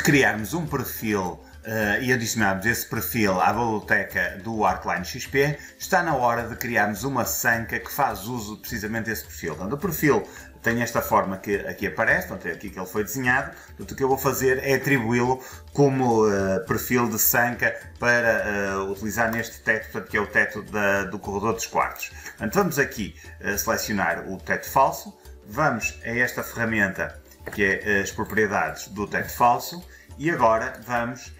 se criarmos um perfil e adicionarmos esse perfil à biblioteca do ARCHLine.XP, está na hora de criarmos uma sanca que faz uso precisamente desse perfil. Portanto, o perfil tem esta forma que aqui aparece, portanto, é aqui que ele foi desenhado. Portanto, o que eu vou fazer é atribuí-lo como perfil de sanca para utilizar neste teto, portanto, que é o teto do corredor dos quartos. Portanto, vamos aqui selecionar o teto falso, vamos a esta ferramenta que é as propriedades do teto falso e agora vamos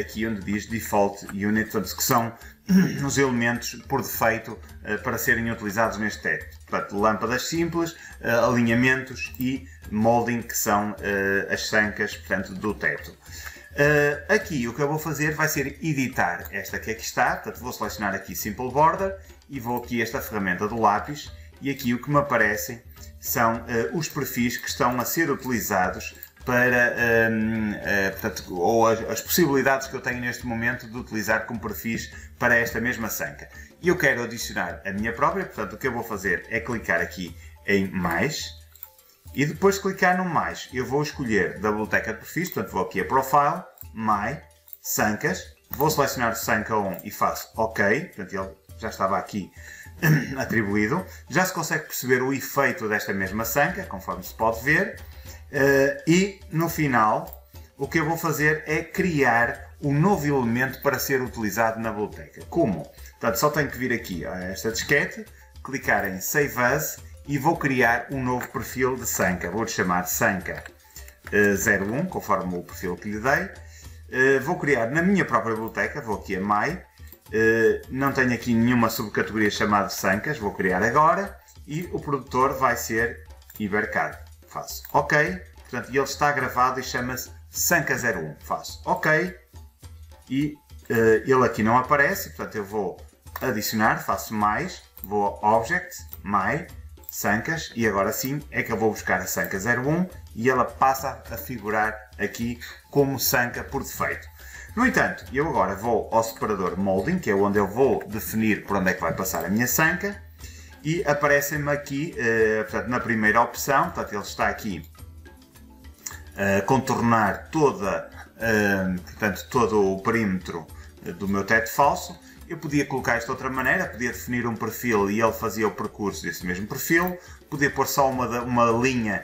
aqui onde diz Default Unit, portanto, que são os elementos por defeito para serem utilizados neste teto. Portanto, lâmpadas simples, alinhamentos e molding, que são as sancas, portanto, do teto. Aqui o que eu vou fazer vai ser editar esta que aqui está, portanto, vou selecionar aqui Simple Border e vou aqui a esta ferramenta do lápis e aqui o que me aparecem são os perfis que estão a ser utilizados para, portanto, ou as possibilidades que eu tenho neste momento de utilizar como perfis para esta mesma sanca. E eu quero adicionar a minha própria, portanto, o que eu vou fazer é clicar aqui em mais e depois de clicar no mais, eu vou escolher da biblioteca de perfis, portanto, vou aqui a Profile, My, Sancas, vou selecionar Sanca 1 e faço OK, portanto, ele já estava aqui atribuído. Já se consegue perceber o efeito desta mesma sanca, conforme se pode ver. E no final, o que eu vou fazer é criar um novo elemento para ser utilizado na biblioteca. Como? Portanto, só tenho que vir aqui a esta disquete, clicar em Save As e vou criar um novo perfil de sanca. Vou-lhe chamar Sanca 01, conforme o perfil que lhe dei. Vou criar na minha própria biblioteca, vou aqui a My. Não tenho aqui nenhuma subcategoria chamada Sancas, vou criar agora e o produtor vai ser IberCAD. Faço OK, portanto ele está gravado e chama-se Sanca 01. Faço OK e ele aqui não aparece, portanto eu vou adicionar, faço mais, vou a Object, My, Sancas e agora sim é que eu vou buscar a Sanca 01 e ela passa a figurar aqui como sanca por defeito. No entanto, eu agora vou ao separador Molding, que é onde eu vou definir por onde é que vai passar a minha sanca, e aparecem-me aqui, portanto, na primeira opção, portanto, ele está aqui a contornar todo o perímetro do meu teto falso. Eu podia colocar isto de outra maneira, podia definir um perfil e ele fazia o percurso desse mesmo perfil, podia pôr só uma linha,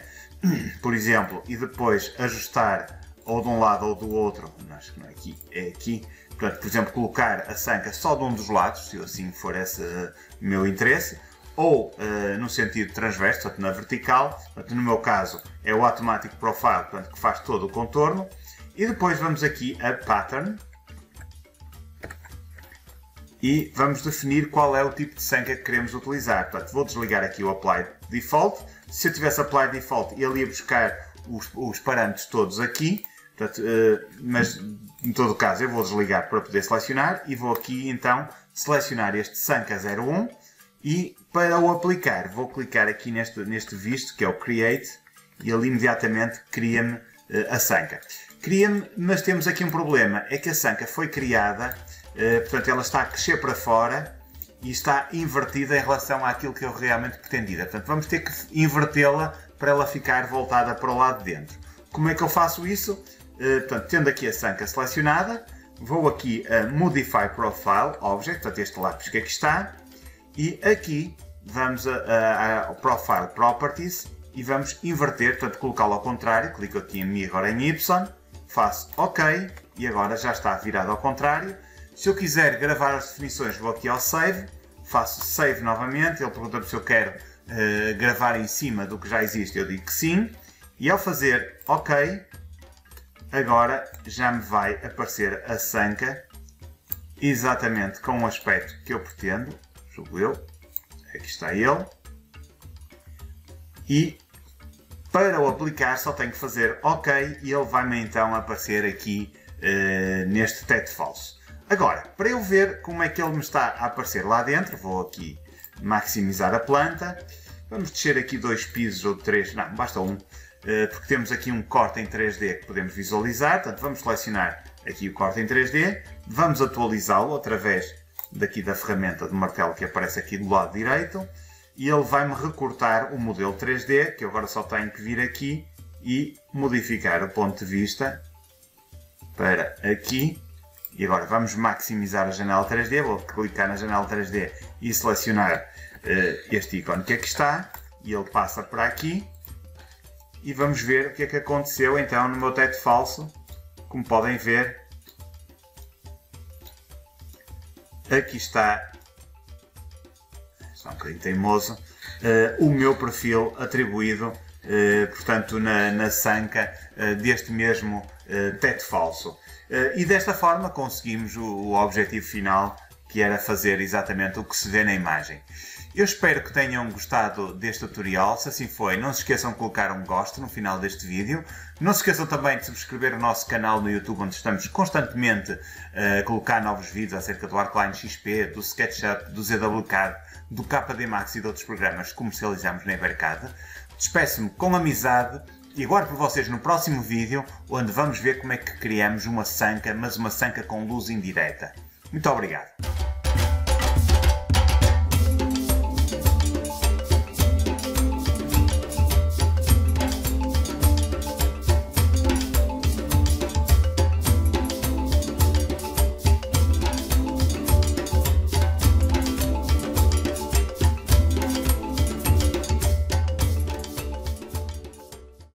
por exemplo, e depois ajustar ou de um lado ou do outro, acho que não é aqui, é aqui. Portanto, por exemplo, colocar a sanca só de um dos lados, se assim for esse meu interesse, ou no sentido transverso, portanto, na vertical. Portanto, no meu caso é o Automatic Profile, portanto, que faz todo o contorno. E depois vamos aqui a Pattern e vamos definir qual é o tipo de sanca que queremos utilizar. Portanto, vou desligar aqui o Apply Default. Se eu tivesse Apply Default, ele ia buscar os parâmetros todos aqui. Portanto, mas, em todo caso, eu vou desligar para poder selecionar e vou aqui, então, selecionar este Sanca 01 e, para o aplicar, vou clicar aqui neste visto, que é o Create, e ele imediatamente cria-me a sanca. Cria-me, mas temos aqui um problema, é que a sanca foi criada, portanto, ela está a crescer para fora e está invertida em relação àquilo que eu realmente pretendia. Portanto, vamos ter que invertê-la para ela ficar voltada para o lado de dentro. Como é que eu faço isso? Portanto, tendo aqui a sanca selecionada, vou aqui a Modify Profile Object, portanto este lápis que aqui está, e aqui vamos ao Profile Properties e vamos inverter, portanto colocá-lo ao contrário, clico aqui em Mirror em Y, faço OK e agora já está virado ao contrário. Se eu quiser gravar as definições vou aqui ao Save, faço Save novamente, ele pergunta-me se eu quero gravar em cima do que já existe, eu digo que sim, e ao fazer OK, agora já me vai aparecer a sanca exatamente com o aspecto que eu pretendo, julgo eu, aqui está ele, e para o aplicar só tenho que fazer OK e ele vai-me então aparecer aqui neste teto falso. Agora, para eu ver como é que ele me está a aparecer lá dentro, vou aqui maximizar a planta, vamos descer aqui 2 pisos ou 3, não, basta um, porque temos aqui um corte em 3D que podemos visualizar, portanto vamos selecionar aqui o corte em 3D, vamos atualizá-lo através daqui da ferramenta de martelo que aparece aqui do lado direito e ele vai-me recortar o modelo 3D, que eu agora só tenho que vir aqui e modificar o ponto de vista para aqui. E agora vamos maximizar a janela 3D. Vou clicar na janela 3D e selecionar este ícone que aqui está. E ele passa para aqui. E vamos ver o que é que aconteceu então no meu teto falso. Como podem ver, aqui está, está um bocadinho teimoso, o meu perfil atribuído, portanto, na sanca deste mesmo teto falso. E desta forma conseguimos o objetivo final, que era fazer exatamente o que se vê na imagem. Eu espero que tenham gostado deste tutorial. Se assim foi, não se esqueçam de colocar um gosto no final deste vídeo. Não se esqueçam também de subscrever o nosso canal no YouTube, onde estamos constantemente a colocar novos vídeos acerca do ARCHLine.XP, do SketchUp, do ZWCAD, do KDMAX e de outros programas que comercializamos na IberCAD. Despeço-me com amizade e aguardo por vocês no próximo vídeo, onde vamos ver como é que criamos uma sanca, mas uma sanca com luz indireta. Muito obrigado!